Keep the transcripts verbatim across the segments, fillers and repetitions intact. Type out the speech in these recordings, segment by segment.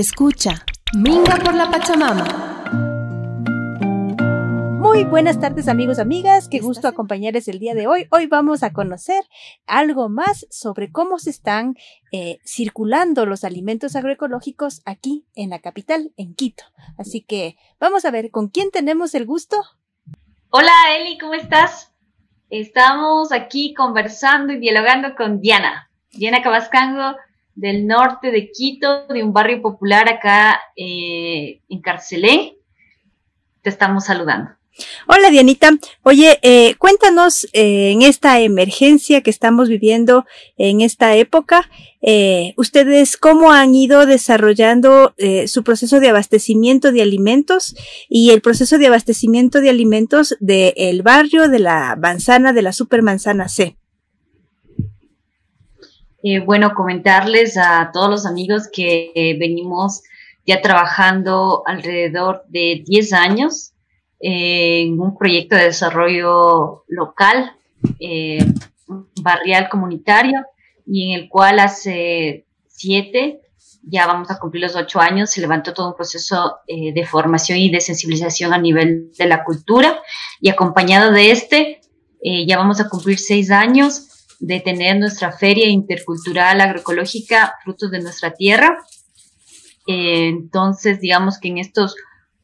Escucha, Minga por la Pachamama. Muy buenas tardes, amigos, amigas. Qué gusto acompañarles el día de hoy. Hoy vamos a conocer algo más sobre cómo se están eh, circulando los alimentos agroecológicos aquí en la capital, en Quito. Así que vamos a ver con quién tenemos el gusto. Hola, Eli, ¿cómo estás? Estamos aquí conversando y dialogando con Diana. Diana Cabascango, del norte de Quito, de un barrio popular acá eh, en Carcelén. Te estamos saludando. Hola, Dianita. Oye, eh, cuéntanos eh, en esta emergencia que estamos viviendo en esta época, eh, ¿ustedes cómo han ido desarrollando eh, su proceso de abastecimiento de alimentos y el proceso de abastecimiento de alimentos del barrio de la manzana, de la supermanzana C? Eh, bueno, comentarles a todos los amigos que eh, venimos ya trabajando alrededor de diez años eh, en un proyecto de desarrollo local, eh, barrial comunitario, y en el cual hace siete, ya vamos a cumplir los ocho años, se levantó todo un proceso eh, de formación y de sensibilización a nivel de la cultura, y acompañado de este, eh, ya vamos a cumplir seis años de tener nuestra Feria Intercultural Agroecológica Frutos de Nuestra Tierra. Eh, entonces, digamos que en estos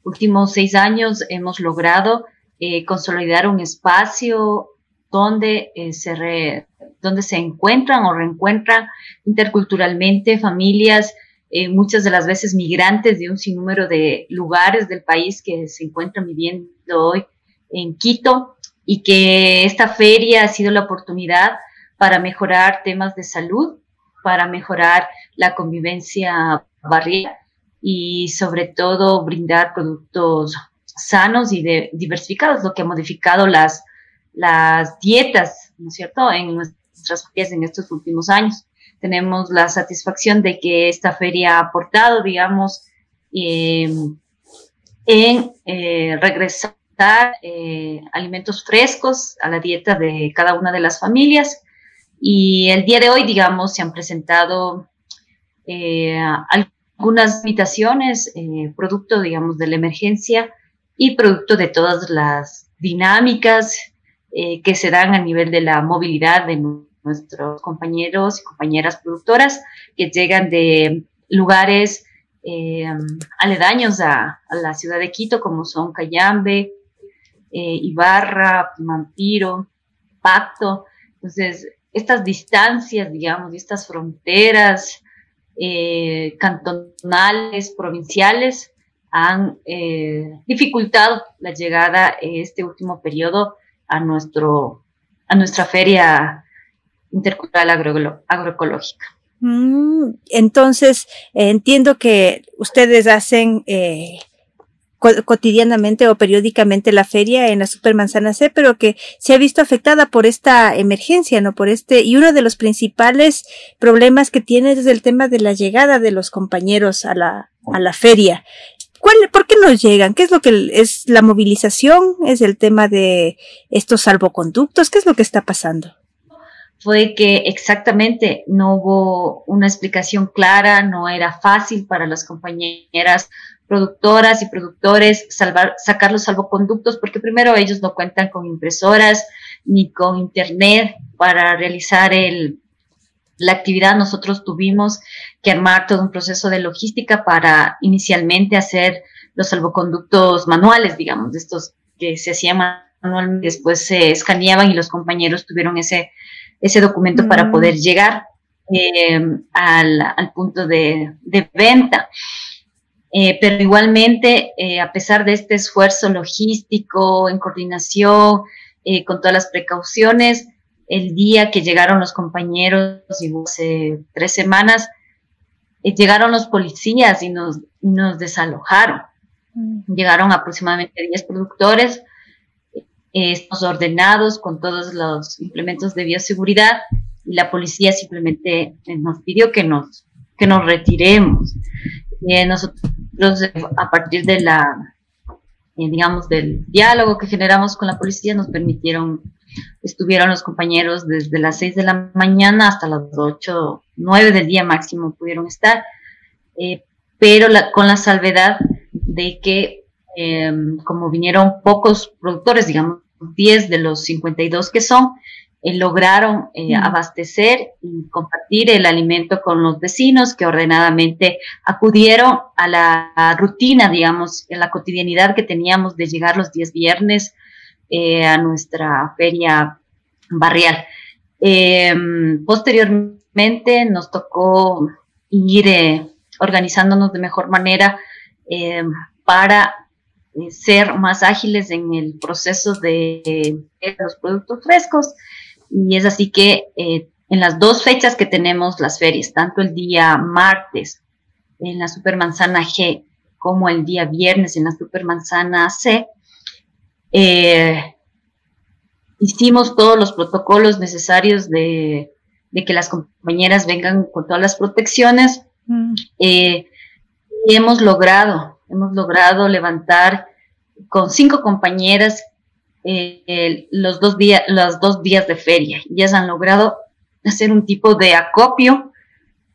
últimos seis años hemos logrado eh, consolidar un espacio donde, eh, se re, donde se encuentran o reencuentran interculturalmente familias, eh, muchas de las veces migrantes de un sinnúmero de lugares del país que se encuentran viviendo hoy en Quito, y que esta feria ha sido la oportunidad para mejorar temas de salud, para mejorar la convivencia barrial y sobre todo brindar productos sanos y de, diversificados, lo que ha modificado las, las dietas, ¿no es cierto?, en nuestras familias en estos últimos años. Tenemos la satisfacción de que esta feria ha aportado, digamos, eh, en eh, regresar eh, alimentos frescos a la dieta de cada una de las familias. Y el día de hoy, digamos, se han presentado eh, algunas invitaciones, eh, producto, digamos, de la emergencia y producto de todas las dinámicas eh, que se dan a nivel de la movilidad de nuestros compañeros y compañeras productoras que llegan de lugares eh, aledaños a, a la ciudad de Quito, como son Cayambe, eh, Ibarra, Pimampiro, Pacto. Entonces, estas distancias, digamos, estas fronteras eh, cantonales, provinciales, han eh, dificultado la llegada eh, este último periodo a, nuestro, a nuestra Feria Intercultural agro, Agroecológica. Mm, entonces, eh, entiendo que ustedes hacen Eh... cotidianamente o periódicamente la feria en la supermanzana C, pero que se ha visto afectada por esta emergencia, ¿no? Por este, y uno de los principales problemas que tiene es el tema de la llegada de los compañeros a la, a la feria. ¿Cuál, por qué no llegan? ¿Qué es lo que es la movilización? ¿Es el tema de estos salvoconductos? ¿Qué es lo que está pasando? Fue que exactamente no hubo una explicación clara, no era fácil para las compañeras productoras y productores salvar, sacar los salvoconductos, porque primero ellos no cuentan con impresoras ni con internet para realizar el, la actividad. Nosotros tuvimos que armar todo un proceso de logística para inicialmente hacer los salvoconductos manuales, digamos, de estos que se hacían manualmente, después se escaneaban y los compañeros tuvieron ese, ese documento mm. para poder llegar eh, al, al punto de, de venta. Eh, pero igualmente, eh, a pesar de este esfuerzo logístico, en coordinación, eh, con todas las precauciones, el día que llegaron los compañeros, hace tres semanas, eh, llegaron los policías y nos, y nos desalojaron. Mm. Llegaron aproximadamente diez productores, eh, estamos ordenados con todos los implementos de bioseguridad, y la policía simplemente eh, nos pidió que nos, que nos retiremos. Eh, nosotros, eh, a partir de la, eh, digamos, del diálogo que generamos con la policía, nos permitieron, estuvieron los compañeros desde las seis de la mañana hasta las ocho, nueve del día máximo pudieron estar, eh, pero la, con la salvedad de que eh, como vinieron pocos productores, digamos diez de los cincuenta y dos que son, eh, lograron eh, abastecer y compartir el alimento con los vecinos que ordenadamente acudieron a la rutina, digamos, en la cotidianidad que teníamos de llegar los días viernes eh, a nuestra feria barrial. Eh, posteriormente nos tocó ir eh, organizándonos de mejor manera eh, para ser más ágiles en el proceso de, de los productos frescos, y es así que eh, en las dos fechas que tenemos las ferias, tanto el día martes en la supermanzana G como el día viernes en la supermanzana C, eh, hicimos todos los protocolos necesarios de, de que las compañeras vengan con todas las protecciones, mm. eh, y hemos logrado Hemos logrado levantar con cinco compañeras eh, los, dos día, los dos días de feria. Ellas han logrado hacer un tipo de acopio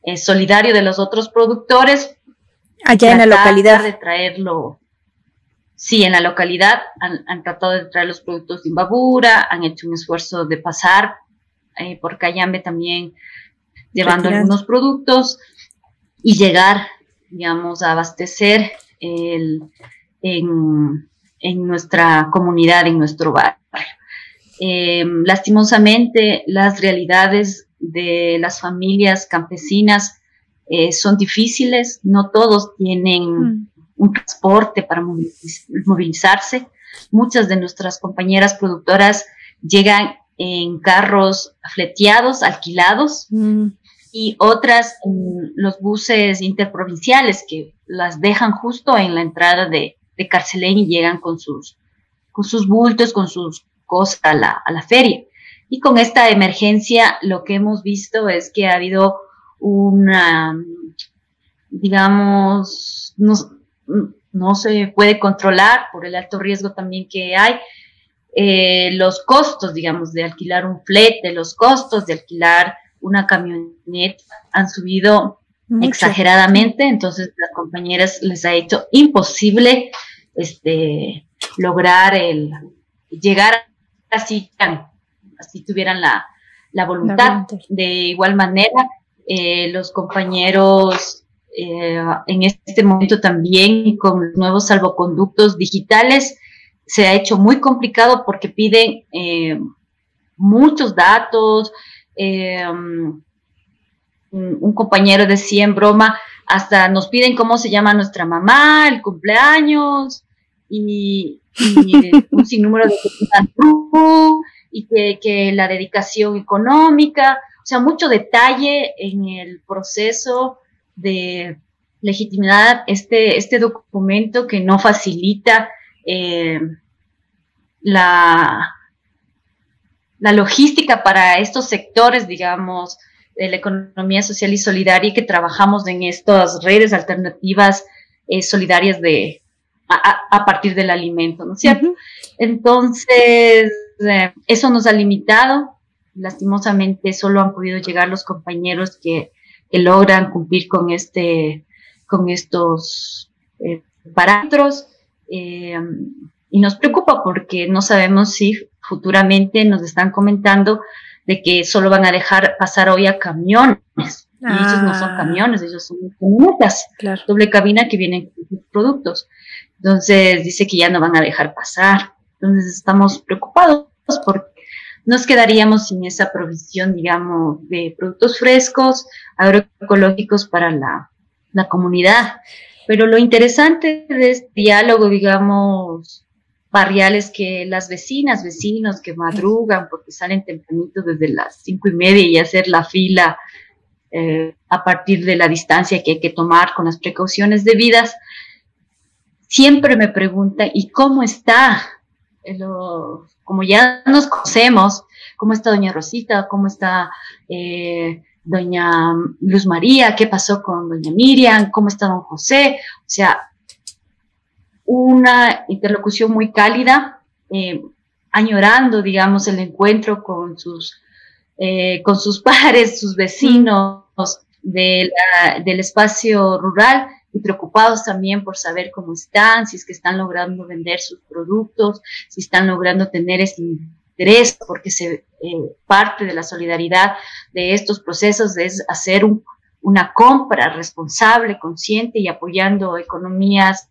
eh, solidario de los otros productores. Allá en la localidad. De traerlo, sí, en la localidad han, han tratado de traer los productos de Imbabura, han hecho un esfuerzo de pasar eh, por Cayambe también, llevando algunos productos y llegar, digamos, a abastecer El, en, en nuestra comunidad, en nuestro barrio. Eh, lastimosamente, las realidades de las familias campesinas eh, son difíciles, no todos tienen mm. un transporte para movilizarse. Muchas de nuestras compañeras productoras llegan en carros fleteados, alquilados, mm. y otras en los buses interprovinciales que las dejan justo en la entrada de, de Carcelén y llegan con sus, con sus bultos, con sus cosas a la, a la feria. Y con esta emergencia lo que hemos visto es que ha habido una, digamos, no, no se puede controlar por el alto riesgo también que hay, eh, los costos, digamos, de alquilar un flete, los costos de alquilar una camioneta han subido mucho, exageradamente. Entonces las compañeras les ha hecho imposible este lograr el llegar así así tuvieran la, la voluntad. De igual manera eh, los compañeros eh, en este momento también con nuevos salvoconductos digitales se ha hecho muy complicado porque piden eh, muchos datos. Eh, um, un compañero decía en broma, hasta nos piden cómo se llama nuestra mamá, el cumpleaños, y, y un sinnúmero de cosas, y que, que la dedicación económica, o sea, mucho detalle en el proceso de legitimidad, este, este documento que no facilita eh, la... la logística para estos sectores, digamos, de la economía social y solidaria, que trabajamos en estas redes alternativas eh, solidarias de a, a partir del alimento, ¿no es cierto? Uh-huh. Entonces, eh, eso nos ha limitado. Lastimosamente, solo han podido llegar los compañeros que, que logran cumplir con, este, con estos eh, parámetros. Eh, y nos preocupa porque no sabemos si futuramente nos están comentando de que solo van a dejar pasar hoy a camiones. Ah. Y ellos no son camiones, ellos son camionetas, claro, doble cabina que vienen con productos. Entonces dice que ya no van a dejar pasar. Entonces estamos preocupados porque nos quedaríamos sin esa provisión, digamos, de productos frescos, agroecológicos para la, la comunidad. Pero lo interesante de este diálogo, digamos, barriales, que las vecinas, vecinos que madrugan porque salen tempranito desde las cinco y media y hacer la fila eh, a partir de la distancia que hay que tomar con las precauciones debidas, siempre me preguntan, ¿y cómo está? Lo, como ya nos conocemos, ¿cómo está doña Rosita? ¿Cómo está eh, doña Luz María? ¿Qué pasó con doña Miriam? ¿Cómo está don José? O sea, una interlocución muy cálida, eh, añorando, digamos, el encuentro con sus, eh, con sus pares, sus vecinos de la, del espacio rural, y preocupados también por saber cómo están, si es que están logrando vender sus productos, si están logrando tener ese interés, porque se, eh, parte de la solidaridad de estos procesos es hacer un, una compra responsable, consciente y apoyando economías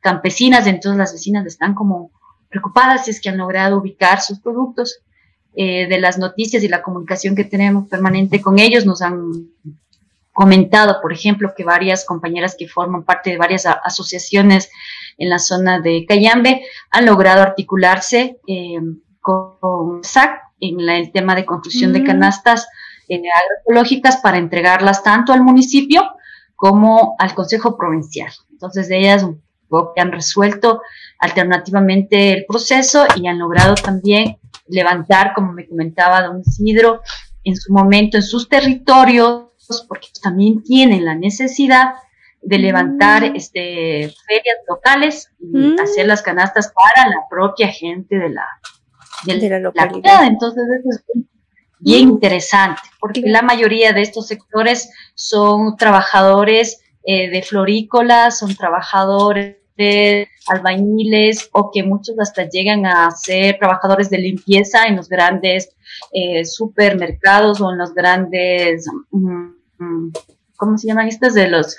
campesinas. Entonces las vecinas están como preocupadas si es que han logrado ubicar sus productos. Eh, de las noticias y la comunicación que tenemos permanente con ellos, nos han comentado, por ejemplo, que varias compañeras que forman parte de varias asociaciones en la zona de Cayambe han logrado articularse eh, con, con S A C en la, el tema de construcción mm. de canastas eh, agroecológicas para entregarlas tanto al municipio como al Consejo Provincial. Entonces, de ellas un poco que han resuelto alternativamente el proceso y han logrado también levantar, como me comentaba don Isidro, en su momento en sus territorios, porque también tienen la necesidad de levantar mm. este, ferias locales y mm. hacer las canastas para la propia gente de la, de de la localidad. La, entonces, eso es bien mm. interesante, porque la mayoría de estos sectores son trabajadores eh, de florícolas, son trabajadores de albañiles, o que muchos hasta llegan a ser trabajadores de limpieza en los grandes eh, supermercados o en los grandes... Mm, ¿cómo se llaman estas? De los,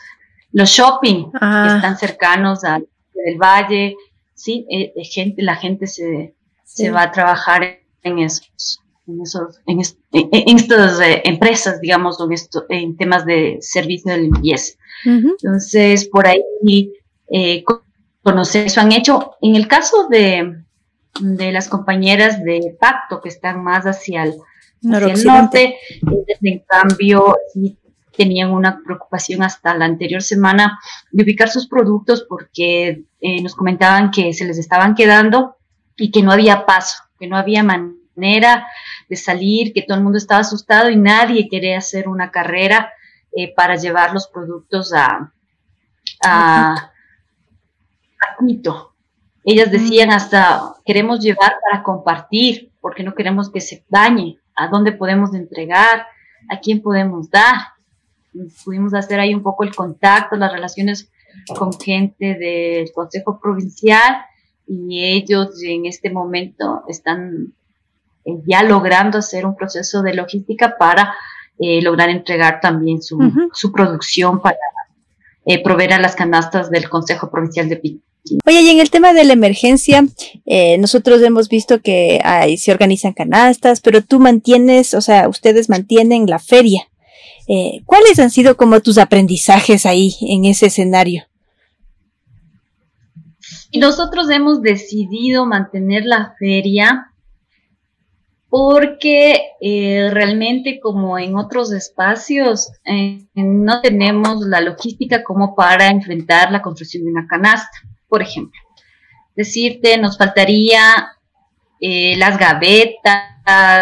los shopping ah. que están cercanos al del valle, sí, eh, gente, la gente se, sí. se va a trabajar en esos, en esos, en, est, en, en estas eh, empresas, digamos, en, esto, en temas de servicio de limpieza. Uh-huh. Entonces, por ahí eh, conocer eso han hecho. En el caso de, de las compañeras de Pacto, que están más hacia el, hacia el norte, en cambio, sí, tenían una preocupación hasta la anterior semana de ubicar sus productos, porque eh, nos comentaban que se les estaban quedando y que no había paso, que no había manera de salir, que todo el mundo estaba asustado y nadie quería hacer una carrera eh, para llevar los productos a, a, a Quito. Ellas decían hasta, queremos llevar para compartir, porque no queremos que se dañe, a dónde podemos entregar, a quién podemos dar. Pudimos hacer ahí un poco el contacto, las relaciones con gente del Consejo Provincial, y ellos en este momento están ya logrando hacer un proceso de logística para eh, lograr entregar también su, uh-huh. su producción para eh, proveer a las canastas del Consejo Provincial de Pichincha. Oye, y en el tema de la emergencia, eh, nosotros hemos visto que hay, se organizan canastas, pero tú mantienes, o sea, ustedes mantienen la feria. Eh, ¿Cuáles han sido como tus aprendizajes ahí en ese escenario? Nosotros hemos decidido mantener la feria porque eh, realmente, como en otros espacios, eh, no tenemos la logística como para enfrentar la construcción de una canasta, por ejemplo. Decirte, nos faltaría eh, las gavetas,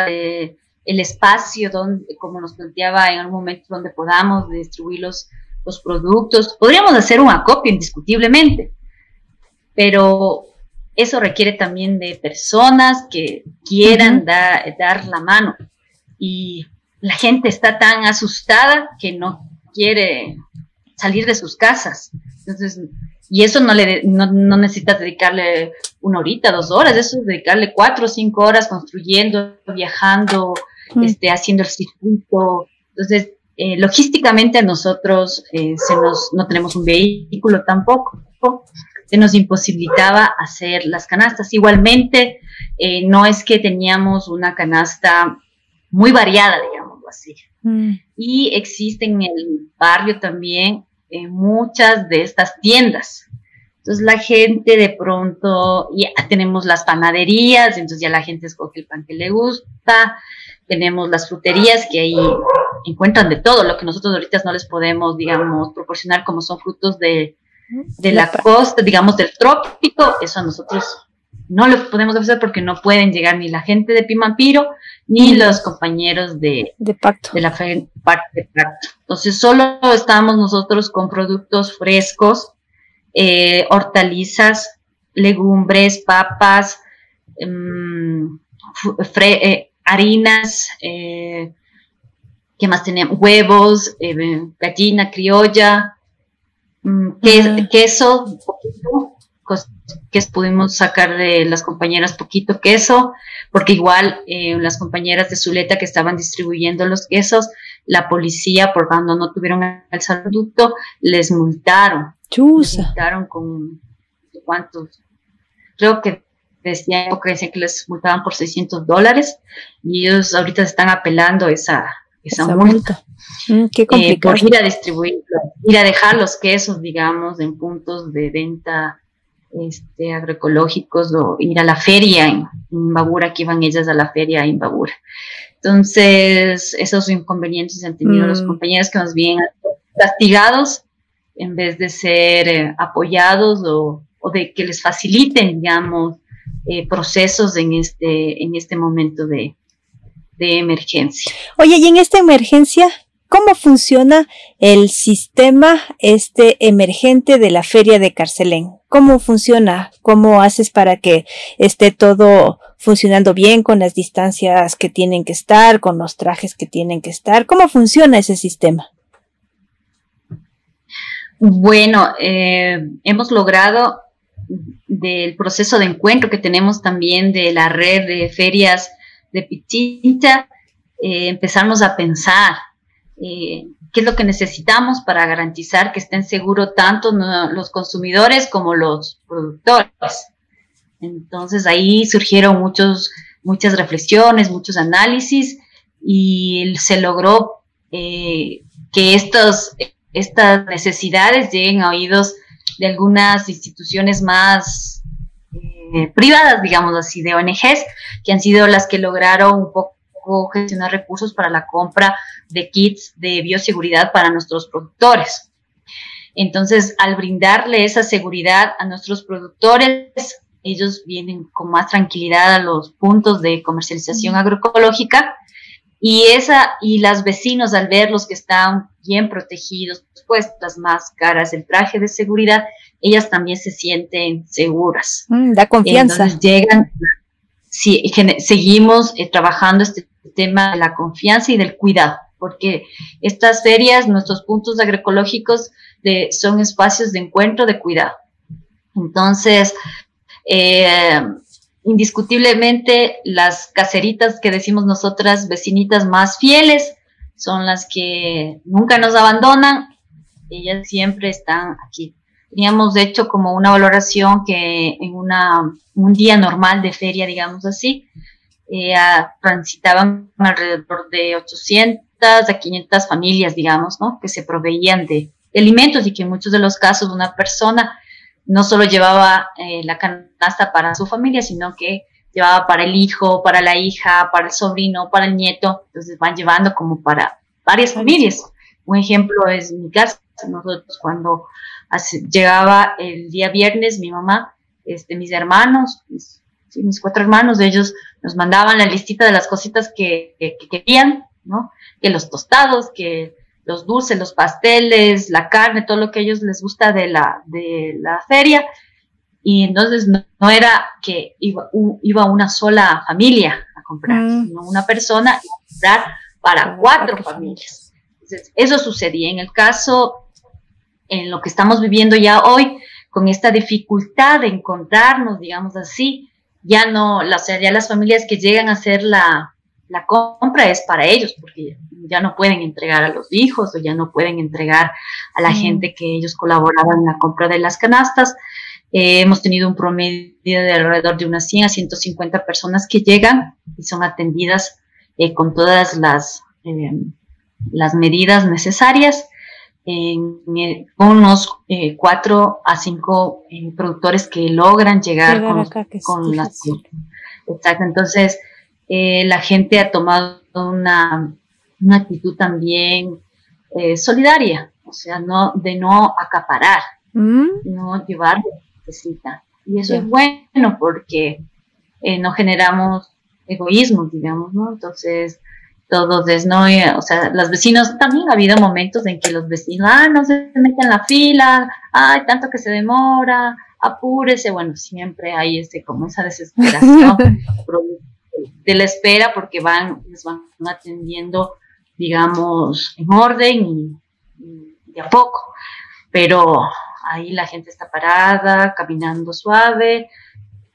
eh, el espacio donde, como nos planteaba en algún momento, donde podamos distribuir los, los productos. Podríamos hacer un acopio indiscutiblemente, pero eso requiere también de personas que quieran uh-huh. da, dar la mano. Y la gente está tan asustada que no quiere salir de sus casas. Entonces, y eso no, le, no, no necesitas dedicarle una horita, dos horas, eso es dedicarle cuatro o cinco horas construyendo, viajando, Este, haciendo el circuito. Entonces, eh, logísticamente nosotros eh, se nos, no tenemos un vehículo tampoco, se nos imposibilitaba hacer las canastas. Igualmente, eh, no es que teníamos una canasta muy variada, digámoslo así. Mm. Y existen en el barrio también eh, muchas de estas tiendas. Entonces la gente de pronto, ya tenemos las panaderías, entonces ya la gente escoge el pan que le gusta, tenemos las fruterías que ahí encuentran de todo, lo que nosotros ahorita no les podemos, digamos, proporcionar, como son frutos de, de la costa, digamos, del trópico, eso a nosotros no lo podemos ofrecer porque no pueden llegar ni la gente de Pimampiro, ni los compañeros de, de, Pacto. de la parte de Pacto. Entonces solo estamos nosotros con productos frescos, Eh, hortalizas, legumbres, papas, um, fre eh, harinas, eh, ¿qué más tenemos? Huevos, eh, gallina criolla, Que, que eso, poquito, que pudimos sacar de las compañeras poquito queso, porque igual eh, las compañeras de Zuleta que estaban distribuyendo los quesos, la policía, por cuando no tuvieron el salducto, les multaron. Chusa. Les multaron con, ¿cuántos? Creo que decían, decían que les multaban por seiscientos dólares, y ellos ahorita están apelando esa, esa, esa multa. multa. Mm, qué complicado. Eh, por ir a distribuir, ir a dejar los quesos, digamos, en puntos de venta este, agroecológicos, o ir a la feria en Imbabura, que iban ellas a la feria en Imbabura. Entonces, esos inconvenientes han tenido mm. los compañeros, que más bien castigados en vez de ser eh, apoyados o, o de que les faciliten, digamos, eh, procesos en este, en este momento de, de emergencia. Oye, y en esta emergencia, ¿cómo funciona el sistema este emergente de la Feria de Carcelén? ¿Cómo funciona? ¿Cómo haces para que esté todo funcionando bien, con las distancias que tienen que estar, con los trajes que tienen que estar? ¿Cómo funciona ese sistema? Bueno, eh, hemos logrado, del proceso de encuentro que tenemos también de la red de ferias de Pichincha, eh, empezarnos a pensar Eh, qué es lo que necesitamos para garantizar que estén seguros tanto no, los consumidores como los productores. Entonces ahí surgieron muchos, muchas reflexiones, muchos análisis, y se logró eh, que estos, estas necesidades lleguen a oídos de algunas instituciones más eh, privadas, digamos así, de O N Ges, que han sido las que lograron un poco gestionar recursos para la compra de kits de bioseguridad para nuestros productores. Entonces, al brindarle esa seguridad a nuestros productores, ellos vienen con más tranquilidad a los puntos de comercialización agroecológica, y esa y las vecinos, al verlos que están bien protegidos, pues las máscaras, el traje de seguridad, ellas también se sienten seguras. Mm, da confianza. Entonces llegan. Sí, seguimos eh, trabajando este tema de la confianza y del cuidado, porque estas ferias, nuestros puntos agroecológicos, de, son espacios de encuentro, de cuidado. Entonces, eh, indiscutiblemente, las caseritas que decimos nosotras, vecinitas más fieles, son las que nunca nos abandonan, ellas siempre están aquí. Teníamos hecho como una valoración que en una, un día normal de feria, digamos así, eh, transitaban alrededor de ochocientas a quinientas familias, digamos, ¿no? Que se proveían de, de alimentos, y que en muchos de los casos una persona no solo llevaba eh, la canasta para su familia, sino que llevaba para el hijo, para la hija, para el sobrino, para el nieto. Entonces van llevando como para varias familias. Un ejemplo es mi casa. Nosotros, cuando llegaba el día viernes, mi mamá, este, mis hermanos, mis, sí, mis cuatro hermanos, ellos nos mandaban la listita de las cositas que, que, que querían, ¿no? Que los tostados, que los dulces, los pasteles, la carne, todo lo que a ellos les gusta de la, de la feria. Y entonces no, no era que iba, u, iba una sola familia a comprar, mm. sino una persona a comprar para cuatro familias. Entonces, eso sucedía. En el caso... en lo que estamos viviendo ya hoy, con esta dificultad de encontrarnos, digamos así, ya no, o sea, ya las familias que llegan a hacer la, la compra es para ellos, porque ya no pueden entregar a los hijos, o ya no pueden entregar a la mm. gente que ellos colaboraban en la compra de las canastas. Eh, hemos tenido un promedio de alrededor de unas cien a ciento cincuenta personas que llegan y son atendidas eh, con todas las, eh, las medidas necesarias, en eh, unos eh, cuatro a cinco eh, productores que logran llegar, llegar con, acá, que con las... Exacto, entonces eh, la gente ha tomado una, una actitud también eh, solidaria, o sea, no de no acaparar, ¿Mm? no llevar lo que necesita. Y eso sí. es bueno, porque eh, no generamos egoísmo, digamos, ¿no? Entonces... todos desnoyan, o sea, los vecinos, también ha habido momentos en que los vecinos, ah, no se meten en la fila, ay, tanto que se demora, apúrese, bueno, siempre hay este, como esa desesperación de la espera, porque van, les van atendiendo, digamos, en orden y, y de a poco. pero ahí la gente está parada, caminando suave,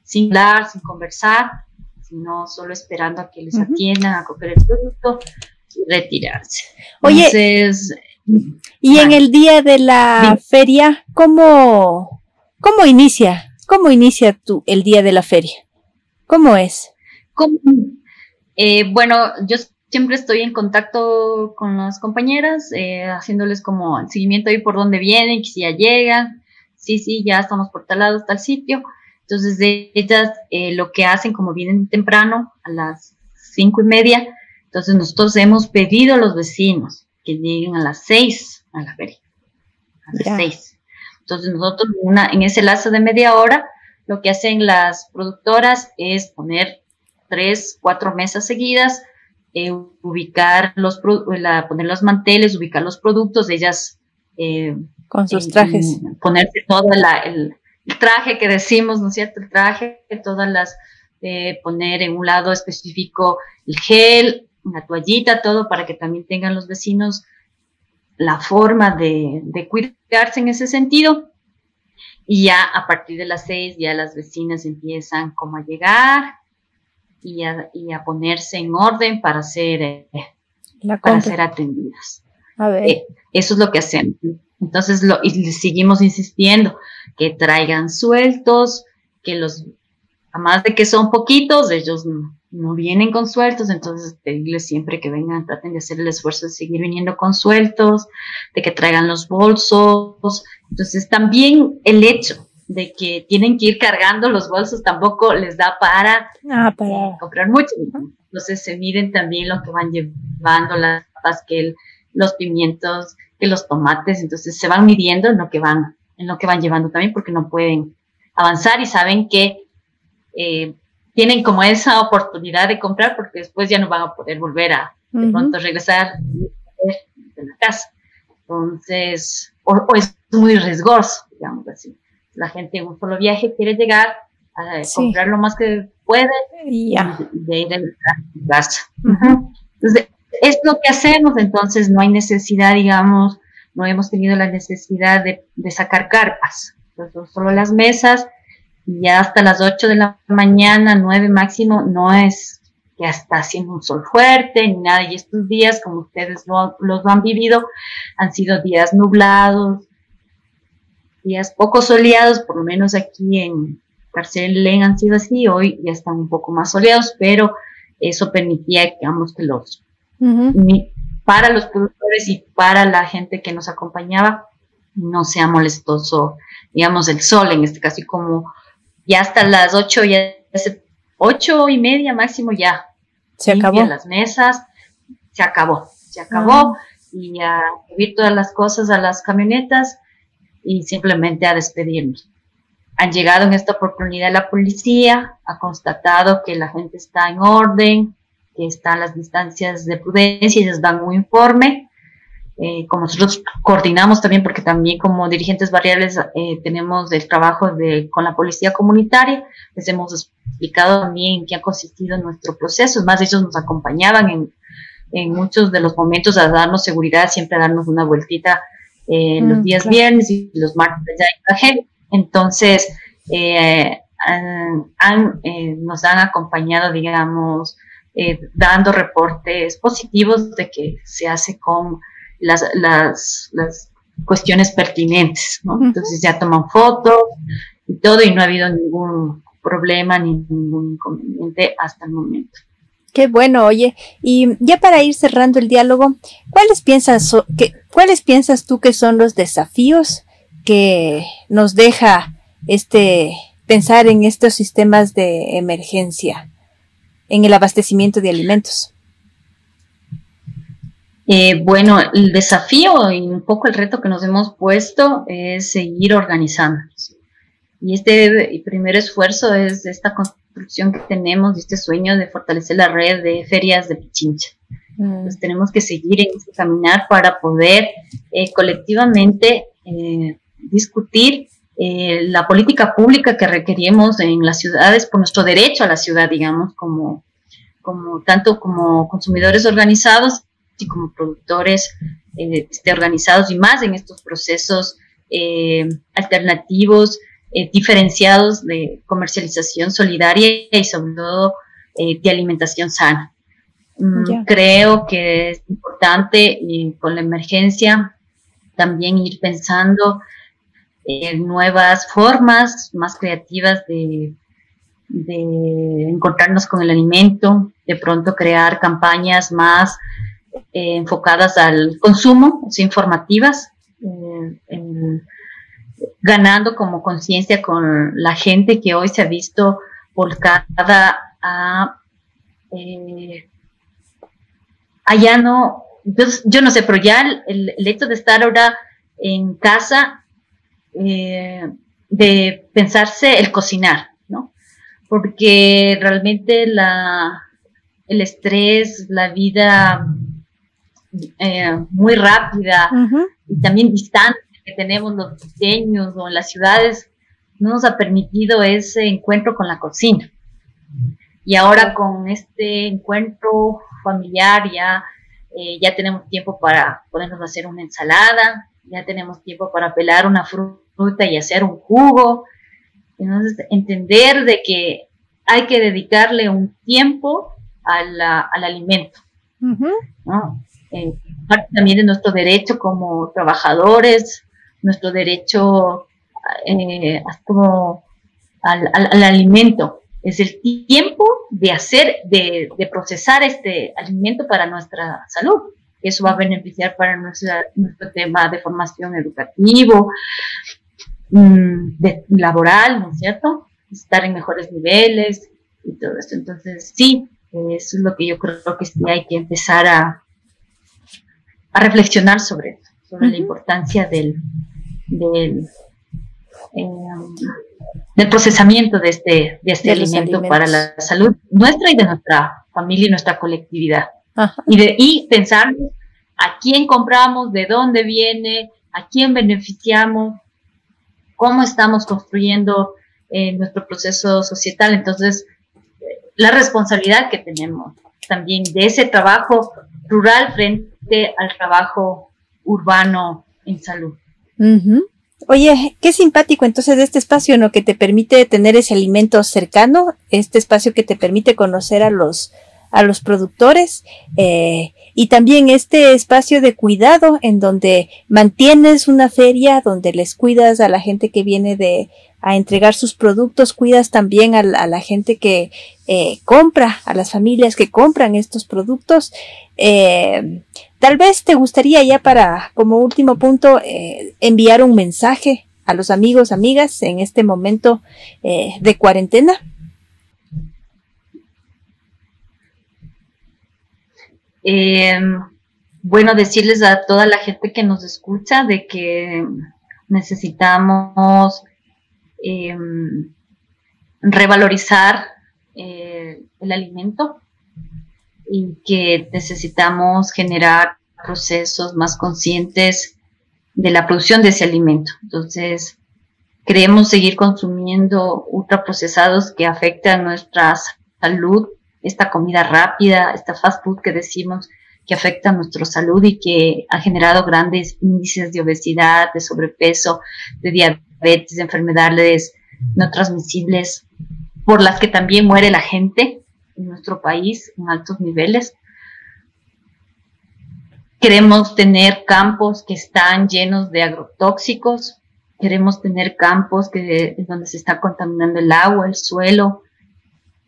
sin hablar, sin conversar, sino solo esperando a que les atiendan, a coger el producto y retirarse. Oye, entonces, y bueno, en el día de la sí. feria, ¿cómo, cómo inicia? ¿Cómo inicia tú el día de la feria? ¿Cómo es? ¿Cómo? Eh, bueno, yo siempre estoy en contacto con las compañeras, eh, haciéndoles como el seguimiento ahí por dónde vienen, que si ya llegan, sí, sí, ya estamos por tal lado, tal sitio. Entonces, eh, ellas eh, lo que hacen, como vienen temprano, a las cinco y media, entonces nosotros hemos pedido a los vecinos que lleguen a las seis a la feria, a las yeah. seis. Entonces nosotros una, en ese lazo de media hora, lo que hacen las productoras es poner tres, cuatro mesas seguidas, eh, ubicar los, la, poner los manteles, ubicar los productos, ellas eh, con sus eh, trajes, ponerse todo la, el, el traje que decimos, ¿no es cierto? El traje, todas las, eh, poner en un lado específico el gel, una toallita, todo para que también tengan los vecinos la forma de, de cuidarse en ese sentido. Y ya a partir de las seis ya las vecinas empiezan como a llegar y a, y a ponerse en orden para ser, eh, para ser atendidas. A ver. Eh, eso es lo que hacemos. Entonces lo, y seguimos insistiendo que traigan sueltos, que los, a más de que son poquitos, ellos no, no vienen con sueltos, entonces pedirles siempre que vengan, traten de hacer el esfuerzo de seguir viniendo con sueltos, de que traigan los bolsos. Entonces también el hecho de que tienen que ir cargando los bolsos tampoco les da para, ah, para. Eh, comprar mucho. Entonces se miden también lo que van llevando, las papas, que el, los pimientos, que los tomates, entonces se van midiendo en lo que van, en lo que van llevando también, porque no pueden avanzar y saben que eh, tienen como esa oportunidad de comprar, porque después ya no van a poder volver a, de uh-huh. pronto, regresar de la casa. Entonces, o, o es muy riesgoso, digamos así. La gente en un solo viaje quiere llegar a sí. comprar lo más que puede yeah. y de ir a la casa. Uh-huh. Entonces, es lo que hacemos, entonces no hay necesidad, digamos, no hemos tenido la necesidad de, de sacar carpas. Entonces, solo las mesas. Y ya hasta las ocho de la mañana, nueve máximo, no es que está haciendo un sol fuerte ni nada. Y estos días, como ustedes lo, los han vivido, han sido días nublados, días poco soleados, por lo menos aquí en Carcelén han sido así. Hoy ya están un poco más soleados, pero eso permitía, digamos, que los, uh-huh. para los productores y para la gente que nos acompañaba, no sea molestoso, digamos, el sol en este caso. Y como ya hasta las ocho, ya ocho y media máximo ya se acabó las mesas, se acabó, se acabó uh-huh. y a subir todas las cosas a las camionetas y simplemente a despedirnos. Han llegado en esta oportunidad la policía, ha constatado que la gente está en orden, que están las distancias de prudencia y les dan un informe. Eh, como nosotros coordinamos también, porque también como dirigentes barriales eh, tenemos el trabajo de, con la policía comunitaria, les hemos explicado también en qué ha consistido nuestro proceso. Es más, ellos nos acompañaban en, en muchos de los momentos a darnos seguridad, siempre a darnos una vueltita eh, mm, los días claro. viernes y los martes ya en la gente. Entonces, eh, han, han, eh, nos han acompañado, digamos, eh, dando reportes positivos de que se hace con Las, las, las cuestiones pertinentes, ¿no? Uh-huh. Entonces ya toman fotos y todo y no ha habido ningún problema ni ningún inconveniente hasta el momento. Qué bueno, oye. Y ya para ir cerrando el diálogo, ¿cuáles piensas, so, que, ¿cuáles piensas tú que son los desafíos que nos deja este pensar en estos sistemas de emergencia, en el abastecimiento de alimentos? Eh, bueno, el desafío y un poco el reto que nos hemos puesto es seguir organizándonos. Y este primer esfuerzo es esta construcción que tenemos, este sueño de fortalecer la red de ferias de Pichincha. Mm. Entonces tenemos que seguir en este caminar para poder eh, colectivamente eh, discutir eh, la política pública que requerimos en las ciudades, por nuestro derecho a la ciudad, digamos, como, como tanto como consumidores organizados y como productores eh, este, organizados, y más en estos procesos eh, alternativos, eh, diferenciados de comercialización solidaria y sobre todo eh, de alimentación sana. Mm, yeah. Creo que es importante eh, con la emergencia también ir pensando en nuevas formas más creativas de, de encontrarnos con el alimento, de pronto crear campañas más eh, enfocadas al consumo, informativas, eh, en, ganando como conciencia con la gente que hoy se ha visto volcada a... Eh, allá no, yo, yo no sé, pero ya el, el hecho de estar ahora en casa, eh, de pensarse el cocinar, ¿no? Porque realmente la, el estrés, la vida eh, muy rápida uh-huh. y también distante que tenemos los pequeños o en las ciudades, no nos ha permitido ese encuentro con la cocina. Y ahora con este encuentro familiar ya, eh, ya tenemos tiempo para ponernos a hacer una ensalada, ya tenemos tiempo para pelar una fruta y hacer un jugo. Entonces, entender de que hay que dedicarle un tiempo a la, al alimento. Uh-huh. ¿No? Eh, parte también de nuestro derecho como trabajadores, nuestro derecho eh, como al, al, al alimento. Es el tiempo de hacer, de, de procesar este alimento para nuestra salud. Eso va a beneficiar para nuestra, nuestro tema de formación educativo, de, laboral, ¿no es cierto? Estar en mejores niveles y todo eso. Entonces, sí, eso es lo que yo creo que sí hay que empezar a, a reflexionar sobre eso, sobre uh-huh. la importancia del... del eh, del procesamiento de este, de este de alimento para la salud nuestra y de nuestra familia y nuestra colectividad. Y, de, y pensar a quién compramos, de dónde viene, a quién beneficiamos, cómo estamos construyendo eh, nuestro proceso societal. Entonces, la responsabilidad que tenemos también de ese trabajo rural frente al trabajo urbano en salud. Uh-huh. Oye, qué simpático entonces de este espacio, ¿no? Que te permite tener ese alimento cercano, este espacio que te permite conocer a los, a los productores, eh, y también este espacio de cuidado en donde mantienes una feria, donde les cuidas a la gente que viene de, a entregar sus productos, cuidas también a la, a la gente que eh, compra, a las familias que compran estos productos. Eh, Tal vez te gustaría ya para, como último punto, eh, enviar un mensaje a los amigos, amigas en este momento eh, de cuarentena. Eh, bueno, decirles a toda la gente que nos escucha de que necesitamos eh, revalorizar eh, el alimento, y que necesitamos generar procesos más conscientes de la producción de ese alimento. Entonces, queremos seguir consumiendo ultraprocesados que afectan nuestra salud, esta comida rápida, esta fast food que decimos que afecta a nuestra salud y que ha generado grandes índices de obesidad, de sobrepeso, de diabetes, de enfermedades no transmisibles, por las que también muere la gente en nuestro país, en altos niveles. Queremos tener campos que están llenos de agrotóxicos, queremos tener campos que, donde se está contaminando el agua, el suelo,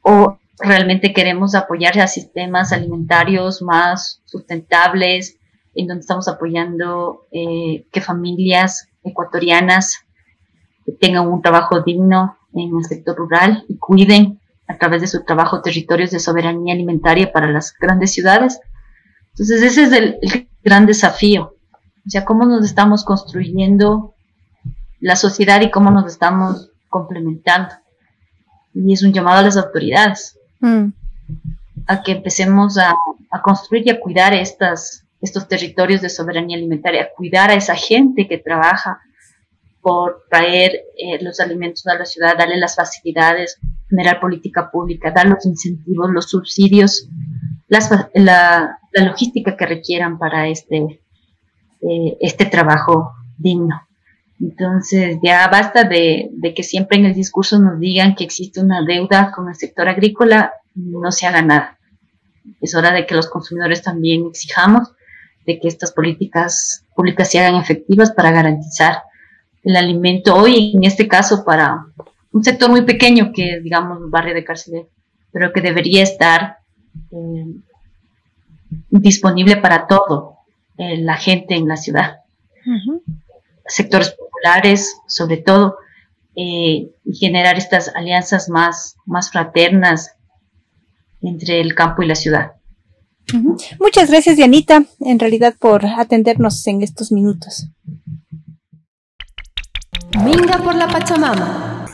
o realmente queremos apoyar a sistemas alimentarios más sustentables, en donde estamos apoyando eh, que familias ecuatorianas tengan un trabajo digno en el sector rural y cuiden a través de su trabajo territorios de soberanía alimentaria para las grandes ciudades. Entonces ese es el, el gran desafío, o sea, cómo nos estamos construyendo la sociedad y cómo nos estamos complementando. Y es un llamado a las autoridades mm. a que empecemos a, a construir y a cuidar estas, estos territorios de soberanía alimentaria, a cuidar a esa gente que trabaja por traer eh, los alimentos a la ciudad, darle las facilidades, generar política pública, dar los incentivos, los subsidios, las, la, la logística que requieran para este, eh, este trabajo digno. Entonces ya basta de, de que siempre en el discurso nos digan que existe una deuda con el sector agrícola, no se haga nada. Es hora de que los consumidores también exijamos de que estas políticas públicas se hagan efectivas para garantizar el alimento hoy, en este caso para un sector muy pequeño que es, digamos, el barrio de Carcelén, pero que debería estar eh, disponible para todo eh, la gente en la ciudad. Uh-huh. Sectores populares, sobre todo, eh, y generar estas alianzas más, más fraternas entre el campo y la ciudad. Uh-huh. Muchas gracias, Dianita, en realidad por atendernos en estos minutos. Minga por la Pachamama.